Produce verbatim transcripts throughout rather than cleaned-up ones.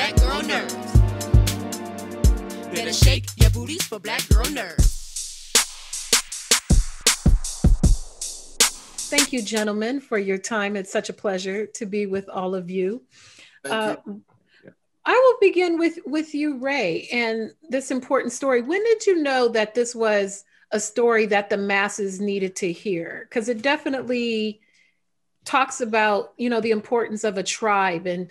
Black Girl Nerds. Better shake your booties for Black Girl Nerds. Thank you, gentlemen, for your time. It's such a pleasure to be with all of you. Uh, you. Yeah. I will begin with, with you, Ray, and this important story. When did you know that this was a story that the masses needed to hear? Because it definitely talks about, you know, the importance of a tribe and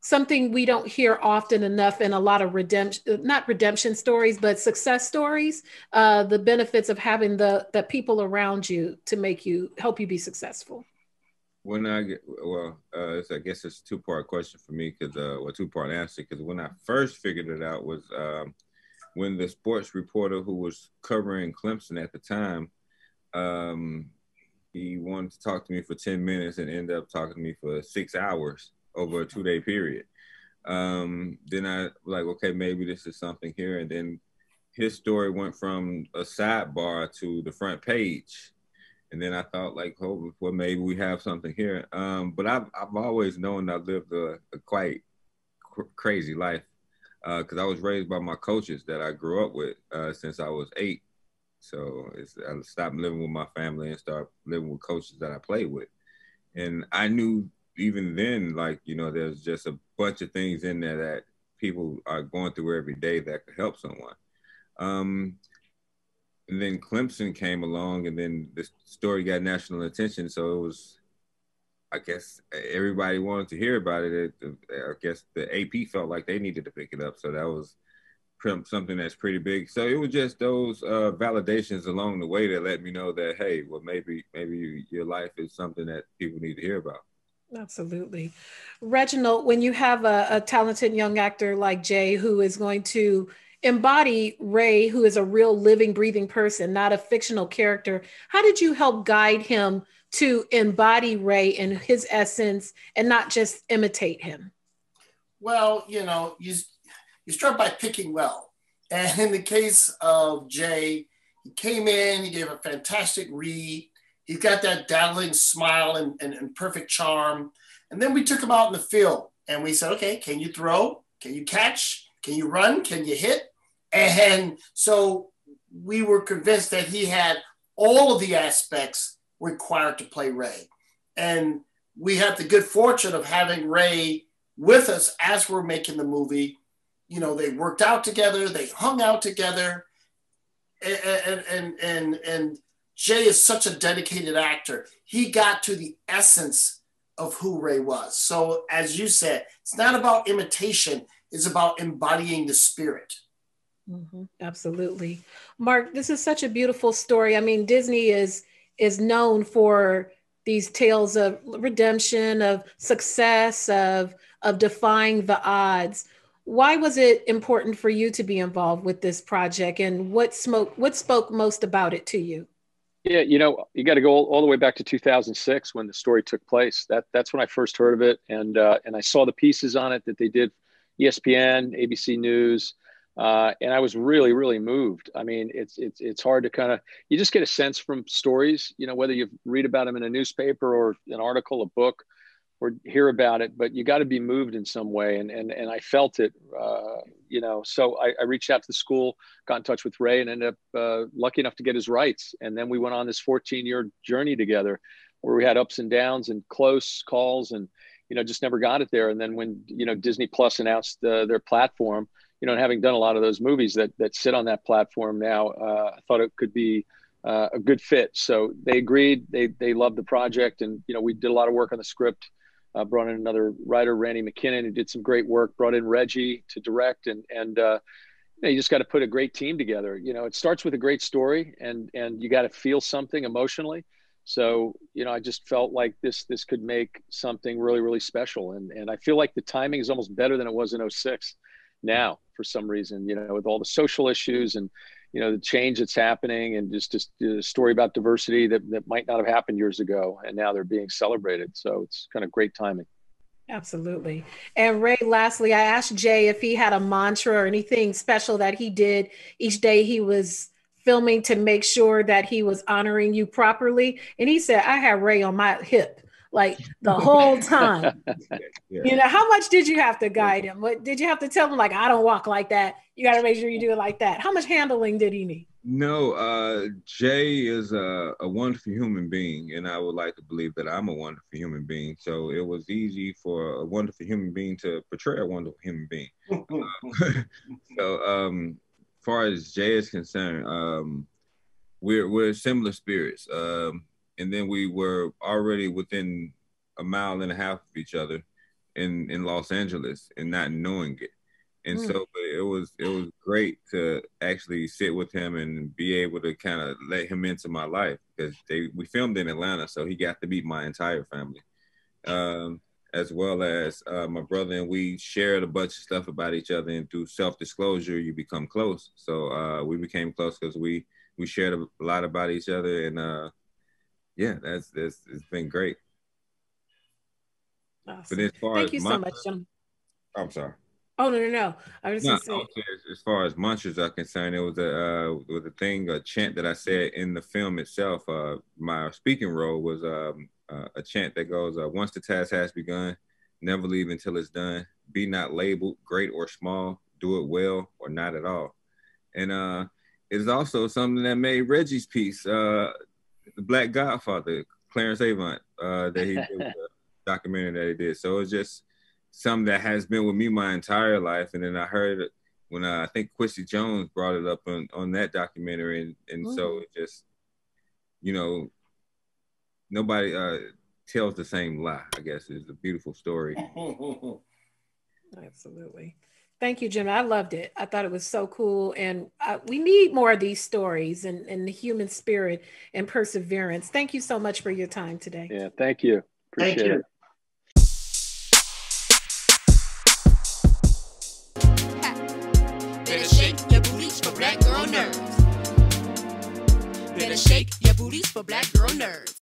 something we don't hear often enough in a lot of redemption, not redemption stories, but success stories, uh, the benefits of having the, the people around you to make you, help you be successful. When I get, well, uh, I guess it's a two part question for me, because, uh, well, two part answer, because when I first figured it out was um, when the sports reporter who was covering Clemson at the time, um, he wanted to talk to me for ten minutes and ended up talking to me for six hours. Over a two-day period. Um, then I was like, okay, maybe this is something here. And then his story went from a sidebar to the front page. And then I thought like, oh, well, maybe we have something here. Um, but I've, I've always known I lived a, a quite cr crazy life because uh, I was raised by my coaches that I grew up with uh, since I was eight. So it's, I stopped living with my family and started living with coaches that I played with. And I knew even then, like, you know, there's just a bunch of things in there that people are going through every day that could help someone. Um, and then Clemson came along and then the story got national attention. So it was, I guess, everybody wanted to hear about it. I guess the A P felt like they needed to pick it up. So that was something that's pretty big. So it was just those uh, validations along the way that let me know that, hey, well, maybe, maybe your life is something that people need to hear about. Absolutely. Reginald, when you have a, a talented young actor like Jay, who is going to embody Ray, who is a real living, breathing person, not a fictional character, how did you help guide him to embody Ray and his essence and not just imitate him? Well, you know, you, you start by picking well. And in the case of Jay, he came in, he gave a fantastic read. He's got that dazzling smile and, and, and perfect charm. And then we took him out in the field and we said, okay, can you throw? Can you catch? Can you run? Can you hit? And so we were convinced that he had all of the aspects required to play Ray. And we had the good fortune of having Ray with us as we're making the movie. You know, they worked out together, they hung out together, and, and, and, and Jay is such a dedicated actor. He got to the essence of who Ray was. So as you said, it's not about imitation. It's about embodying the spirit. Mm-hmm. Absolutely. Mark, this is such a beautiful story. I mean, Disney is, is known for these tales of redemption, of success, of, of defying the odds. Why was it important for you to be involved with this project? And what, smoke, what spoke most about it to you? Yeah, you know, you got to go all, all the way back to two thousand six when the story took place. That that's when I first heard of it, and uh, and I saw the pieces on it that they did, E S P N, A B C News, uh, and I was really really moved. I mean, it's it's it's hard to kind of, you just get a sense from stories, you know, whether you read about them in a newspaper or an article, a book, or hear about it, but you got to be moved in some way, and and and I felt it, uh, you know. So I, I reached out to the school, got in touch with Ray, and ended up uh, lucky enough to get his rights. And then we went on this fourteen year journey together, where we had ups and downs and close calls, and you know, just never got it there. And then when you know Disney Plus announced uh, their platform, you know, and having done a lot of those movies that that sit on that platform now, uh, I thought it could be uh, a good fit. So they agreed. They they loved the project, and you know, we did a lot of work on the script. Uh, brought in another writer, Randy McKinnon, who did some great work, brought in Reggie to direct. And, and uh, you know, you just got to put a great team together. You know, it starts with a great story and, and you got to feel something emotionally. So, you know, I just felt like this, this could make something really, really special. And, and I feel like the timing is almost better than it was in oh six now for some reason, you know, with all the social issues and, you know, the change that's happening and just, just a story about diversity that, that might not have happened years ago. And now they're being celebrated. So it's kind of great timing. Absolutely. And Ray, lastly, I asked Jay if he had a mantra or anything special that he did each day he was filming to make sure that he was honoring you properly. And he said, I had Ray on my hip like the whole time. yeah. You know, how much did you have to guide him? What did you have to tell him? Like, I don't walk like that. You got to make sure you do it like that. How much handling did he need? No, uh, Jay is a, a wonderful human being, and I would like to believe that I'm a wonderful human being. So it was easy for a wonderful human being to portray a wonderful human being. uh, so um, as far as Jay is concerned, um, we're, we're similar spirits. Um, and then we were already within a mile and a half of each other in, in Los Angeles and not knowing it. And mm. so it was it was great to actually sit with him and be able to kind of let him into my life, because they we filmed in Atlanta, so he got to meet my entire family, um, as well as uh, my brother. And we shared a bunch of stuff about each other, and through self-disclosure, you become close. So uh, we became close because we we shared a lot about each other, and uh, yeah, that's that's it's been great. Awesome. But as far Thank as you my, so much, John. I'm sorry. Oh, no, no, no. I was just no, saying. As far as mantras are concerned, it was a, uh, was a thing, a chant that I said in the film itself. Uh, my speaking role was um, uh, a chant that goes, uh, once the task has begun, never leave until it's done. Be not labeled, great or small, do it well or not at all. And uh, it's also something that made Reggie's piece, uh, The Black Godfather, Clarence Avant, uh, that he did, the documentary that he did. So it's just something that has been with me my entire life. And then I heard it when uh, I think Quincy Jones brought it up on, on that documentary. And, and mm. so it just, you know, nobody uh, tells the same lie, I guess, is a beautiful story. Absolutely. Thank you, Jim. I loved it. I thought it was so cool. And uh, we need more of these stories and, and the human spirit and perseverance. Thank you so much for your time today. Yeah, thank you. Appreciate thank you. it. Better shake your booties for Black Girl Nerds.